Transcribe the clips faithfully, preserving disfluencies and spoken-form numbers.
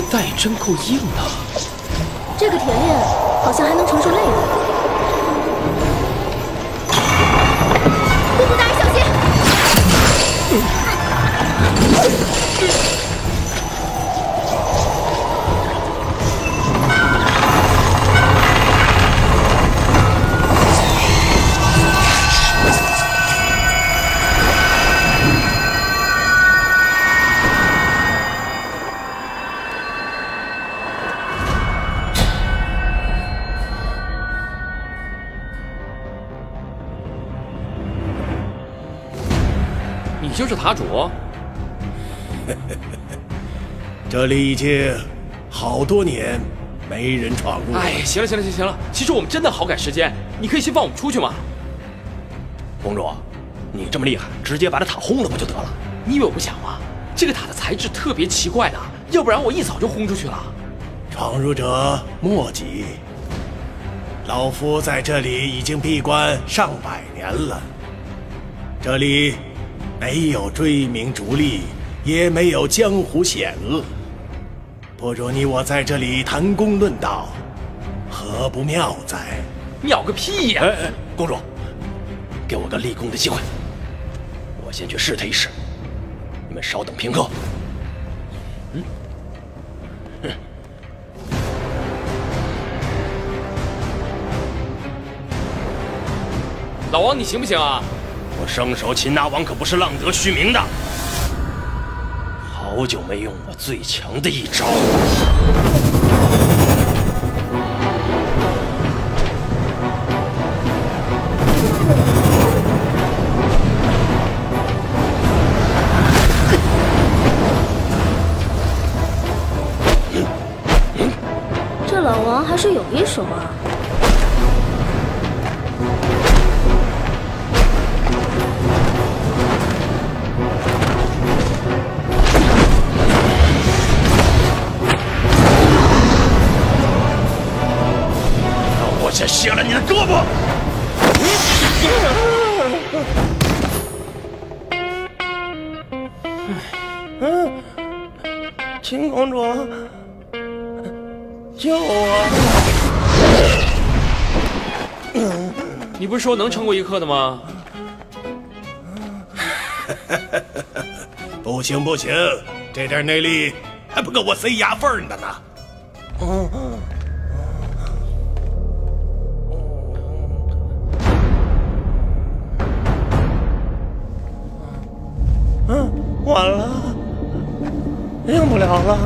个蛋液真够硬的。这个铁链好像还能承受类的。姑姑大人小心！就是塔主，这里已经好多年没人闯入。哎，行了行了行行了，其实我们真的好赶时间，你可以先放我们出去吗？公主，你这么厉害，直接把这塔轰了不就得了？你以为我不想吗？这个塔的材质特别奇怪的，要不然我一早就轰出去了。闯入者莫急，老夫在这里已经闭关上百年了，这里。 没有追名逐利，也没有江湖险恶。不如你我在这里谈功论道，何不妙哉？妙个屁呀！哎哎，公主，给我个立功的机会，我先去试他一试。你们稍等片刻。嗯。哼。老王，你行不行啊？ 我生手擒拿王可不是浪得虚名的，好久没用我最强的一招。这老王还是有一手啊。 先卸了你的胳膊！嗯，秦公主，救我！你不是说能撑过一刻的吗？不行不行，这点内力还不够我塞牙缝的呢。嗯。 晚了，用不了了。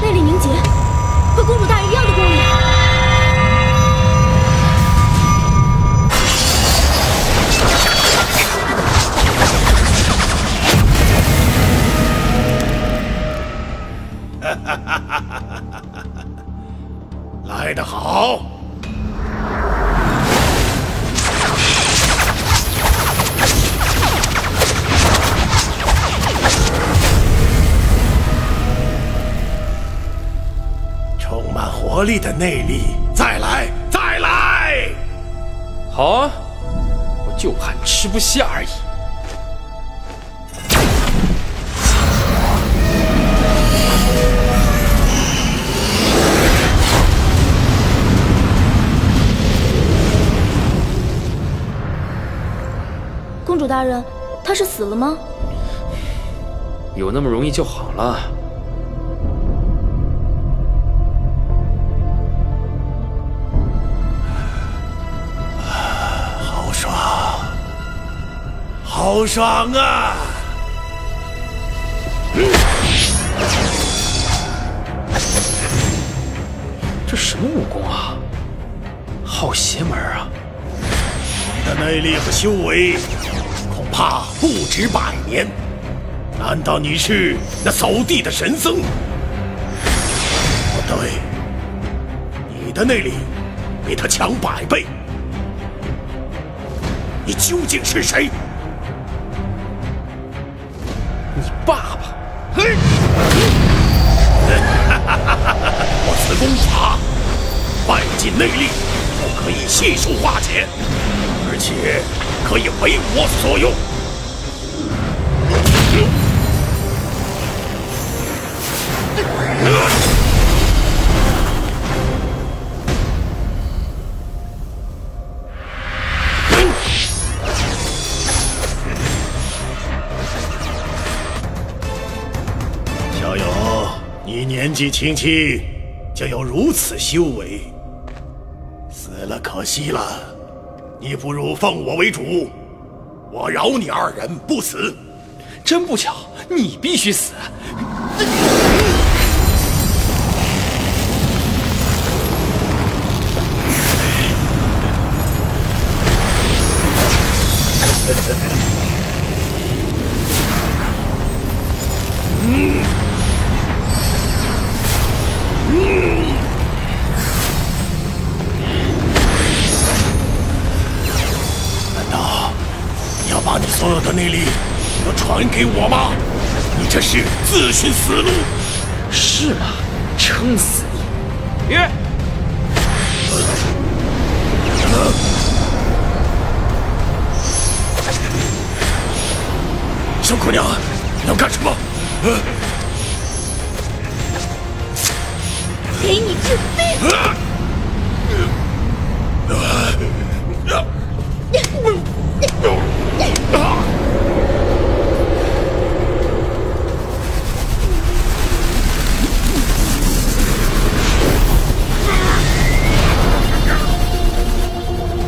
内力凝结，和公主大人一样的功力。哈哈哈哈哈哈！ 来得好！充满活力的内力，再来，再来！好啊，我就怕你吃不下而已。 公主大人，他是死了吗？有那么容易就好了。好爽，好爽啊！这什么武功啊？好邪门啊！你的内力和修为。 怕不止百年，难道你是那扫地的神僧？不对，你的内力比他强百倍，你究竟是谁？你爸爸！嘿，我此功法，外劲内力不可以悉数化解。 而且可以为我所用。 小友，你年纪轻轻就有如此修为，死了可惜了。你不如奉我为主，我饶你二人不死。真不巧，你必须死。 所有的内力都传给我吗？你这是自寻死路，是吗？撑死你！约、呃。小姑娘，你要干什么？呃、给你治病！呃呃呃呃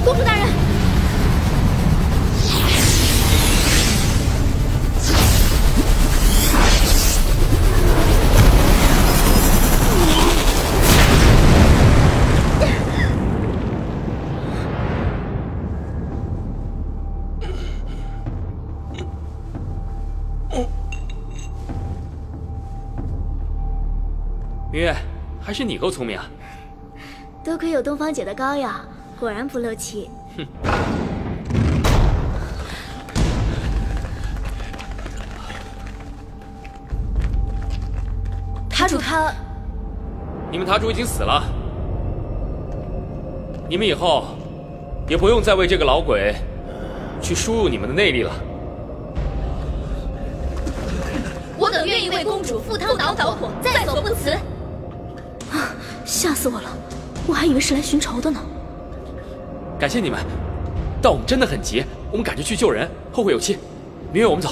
公主大人，明月，还是你够聪明啊！多亏有东方姐的膏药。 果然不漏气。哼！塔主他，你们塔主已经死了，你们以后也不用再为这个老鬼去输入你们的内力了。我等愿意为公主赴汤蹈火，在所不辞。啊！吓死我了，我还以为是来寻仇的呢。 感谢你们，但我们真的很急，我们赶着去救人，后会有期。明月，我们走。